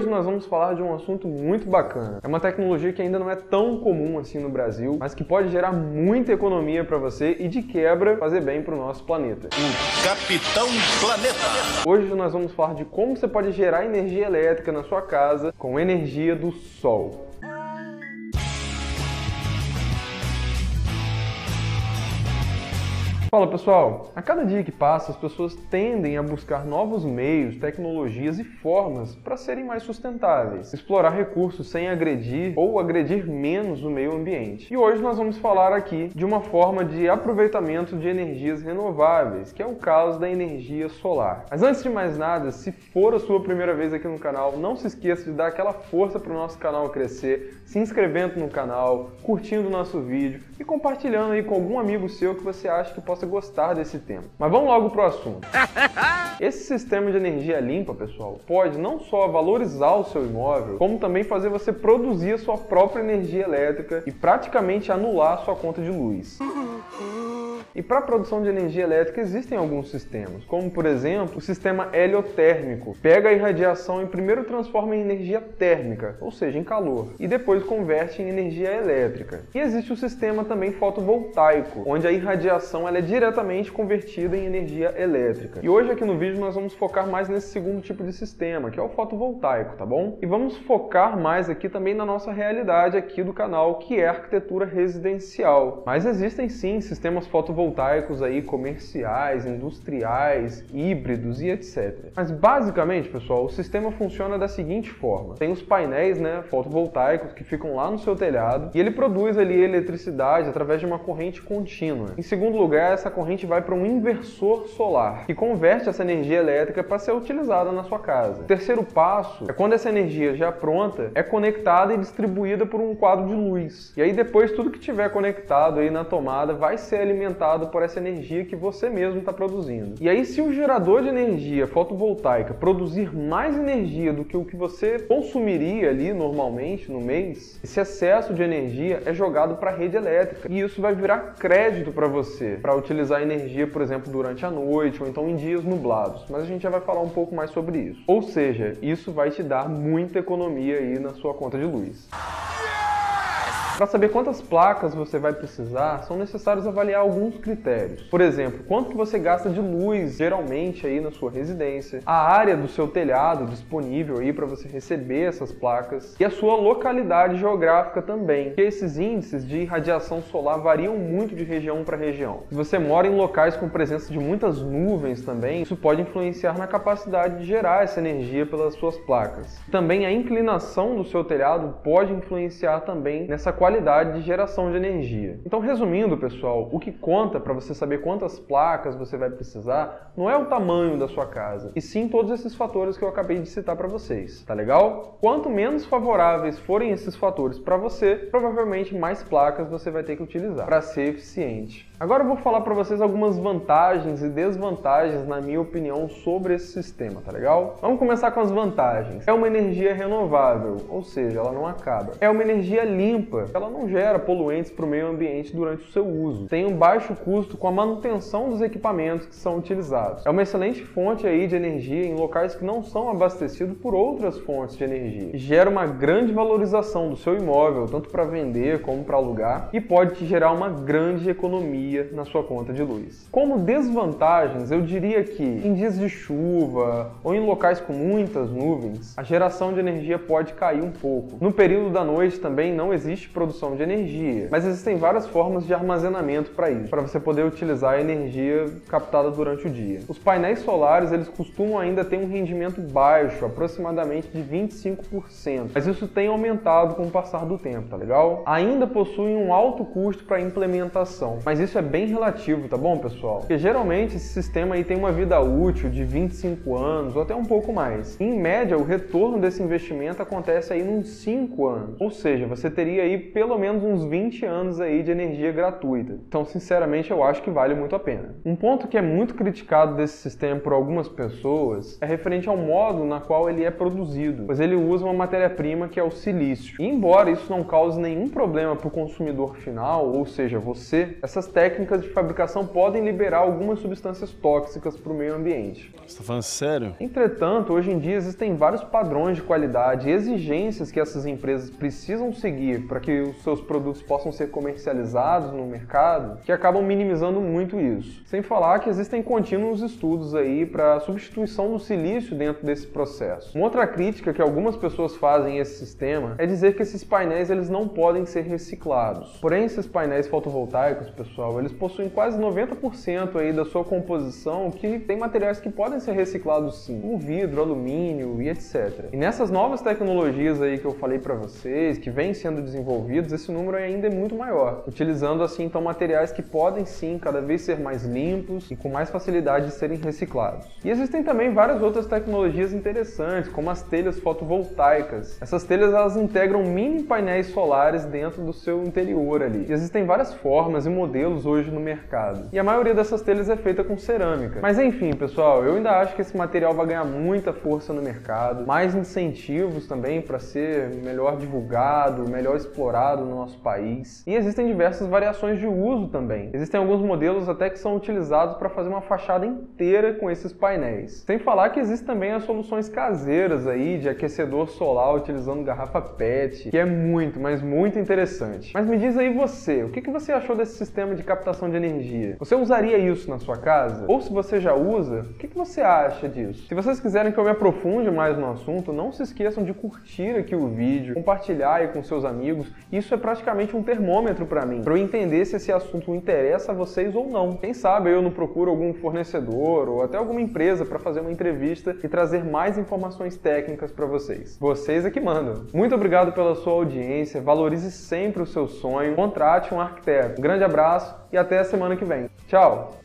Hoje nós vamos falar de um assunto muito bacana. É uma tecnologia que ainda não é tão comum assim no Brasil, mas que pode gerar muita economia para você e, de quebra, fazer bem para o nosso planeta. O Capitão Planeta! Hoje nós vamos falar de como você pode gerar energia elétrica na sua casa com energia do sol. Fala pessoal, a cada dia que passa as pessoas tendem a buscar novos meios, tecnologias e formas para serem mais sustentáveis, explorar recursos sem agredir ou agredir menos o meio ambiente. E hoje nós vamos falar aqui de uma forma de aproveitamento de energias renováveis, que é o caso da energia solar. Mas antes de mais nada, se for a sua primeira vez aqui no canal, não se esqueça de dar aquela força para o nosso canal crescer, se inscrevendo no canal, curtindo o nosso vídeo e compartilhando aí com algum amigo seu que você acha que possa gostar desse tema. Mas vamos logo pro assunto. Esse sistema de energia limpa, pessoal, pode não só valorizar o seu imóvel, como também fazer você produzir a sua própria energia elétrica e praticamente anular a sua conta de luz. E para a produção de energia elétrica existem alguns sistemas, como por exemplo o sistema heliotérmico. Pega a irradiação e primeiro transforma em energia térmica, ou seja, em calor, e depois converte em energia elétrica. E existe o sistema também fotovoltaico, onde a irradiação ela é diretamente convertida em energia elétrica. E hoje aqui no vídeo nós vamos focar mais nesse segundo tipo de sistema, que é o fotovoltaico, tá bom? E vamos focar mais aqui também na nossa realidade aqui do canal, que é a arquitetura residencial. Mas existem sim sistemas fotovoltaicos aí comerciais, industriais, híbridos e etc. Mas basicamente, pessoal, o sistema funciona da seguinte forma. Tem os painéis, né, fotovoltaicos que ficam lá no seu telhado e ele produz ali eletricidade através de uma corrente contínua. Em segundo lugar, essa corrente vai para um inversor solar que converte essa energia elétrica para ser utilizada na sua casa. O terceiro passo é quando essa energia já pronta é conectada e distribuída por um quadro de luz. E aí depois tudo que tiver conectado aí na tomada vai ser alimentado por essa energia que você mesmo está produzindo. E aí, se o gerador de energia fotovoltaica produzir mais energia do que o que você consumiria ali normalmente no mês, esse excesso de energia é jogado para a rede elétrica e isso vai virar crédito para você, para utilizar energia, por exemplo, durante a noite ou então em dias nublados. Mas a gente já vai falar um pouco mais sobre isso. Ou seja, isso vai te dar muita economia aí na sua conta de luz. Para saber quantas placas você vai precisar, são necessários avaliar alguns critérios. Por exemplo, quanto que você gasta de luz geralmente aí na sua residência, a área do seu telhado disponível aí para você receber essas placas e a sua localidade geográfica também, porque esses índices de irradiação solar variam muito de região para região. Se você mora em locais com presença de muitas nuvens também, isso pode influenciar na capacidade de gerar essa energia pelas suas placas. Também a inclinação do seu telhado pode influenciar também nessa qualidade de geração de energia. Então, resumindo, pessoal, o que conta para você saber quantas placas você vai precisar não é o tamanho da sua casa, e sim todos esses fatores que eu acabei de citar para vocês, tá legal? Quanto menos favoráveis forem esses fatores para você, provavelmente mais placas você vai ter que utilizar para ser eficiente. Agora eu vou falar para vocês algumas vantagens e desvantagens, na minha opinião, sobre esse sistema, tá legal? Vamos começar com as vantagens. É uma energia renovável, ou seja, ela não acaba. É uma energia limpa, ela não gera poluentes para o meio ambiente durante o seu uso. Tem um baixo custo com a manutenção dos equipamentos que são utilizados. É uma excelente fonte aí de energia em locais que não são abastecidos por outras fontes de energia. Gera uma grande valorização do seu imóvel, tanto para vender como para alugar, e pode te gerar uma grande economia na sua conta de luz. Como desvantagens, eu diria que em dias de chuva ou em locais com muitas nuvens, a geração de energia pode cair um pouco. No período da noite também não existe produção de energia, mas existem várias formas de armazenamento para isso, para você poder utilizar a energia captada durante o dia. Os painéis solares, eles costumam ainda ter um rendimento baixo, aproximadamente de 25%, mas isso tem aumentado com o passar do tempo, tá legal? Ainda possuem um alto custo para implementação, mas isso é bem relativo, tá bom, pessoal? Porque geralmente esse sistema aí tem uma vida útil de 25 anos ou até um pouco mais. Em média, o retorno desse investimento acontece aí nos 5 anos, ou seja, você teria aí ter pelo menos uns 20 anos aí de energia gratuita. Então, sinceramente, eu acho que vale muito a pena. Um ponto que é muito criticado desse sistema por algumas pessoas é referente ao modo na qual ele é produzido, pois ele usa uma matéria-prima que é o silício. E embora isso não cause nenhum problema para o consumidor final, ou seja, você, essas técnicas de fabricação podem liberar algumas substâncias tóxicas para o meio ambiente. Você está falando sério? Entretanto, hoje em dia existem vários padrões de qualidade e exigências que essas empresas precisam seguir para que os seus produtos possam ser comercializados no mercado, que acabam minimizando muito isso. Sem falar que existem contínuos estudos aí para a substituição do silício dentro desse processo. Uma outra crítica que algumas pessoas fazem a esse sistema é dizer que esses painéis eles não podem ser reciclados. Porém, esses painéis fotovoltaicos, pessoal, eles possuem quase 90% aí da sua composição que tem materiais que podem ser reciclados sim, como vidro, alumínio e etc. E nessas novas tecnologias aí que eu falei para vocês, que vêm sendo desenvolvidos, esse número ainda é muito maior, utilizando assim então materiais que podem sim cada vez ser mais limpos e com mais facilidade de serem reciclados. E existem também várias outras tecnologias interessantes, como as telhas fotovoltaicas. Essas telhas elas integram mini painéis solares dentro do seu interior ali. E existem várias formas e modelos hoje no mercado. E a maioria dessas telhas é feita com cerâmica. Mas enfim, pessoal, eu ainda acho que esse material vai ganhar muita força no mercado, mais incentivos também para ser melhor divulgado, melhor explorado no nosso país. E existem diversas variações de uso também. Existem alguns modelos até que são utilizados para fazer uma fachada inteira com esses painéis. Sem falar que existem também as soluções caseiras aí de aquecedor solar utilizando garrafa PET, que é muito, mas muito interessante. Mas me diz aí você, o que você achou desse sistema de captação de energia? Você usaria isso na sua casa? Ou se você já usa, o que você acha disso? Se vocês quiserem que eu me aprofunde mais no assunto, não se esqueçam de curtir aqui o vídeo, compartilhar aí com seus amigos. Isso é praticamente um termômetro para mim, para eu entender se esse assunto interessa a vocês ou não. Quem sabe eu não procuro algum fornecedor ou até alguma empresa para fazer uma entrevista e trazer mais informações técnicas para vocês. Vocês é que mandam. Muito obrigado pela sua audiência, valorize sempre o seu sonho, contrate um arquiteto. Um grande abraço e até a semana que vem. Tchau!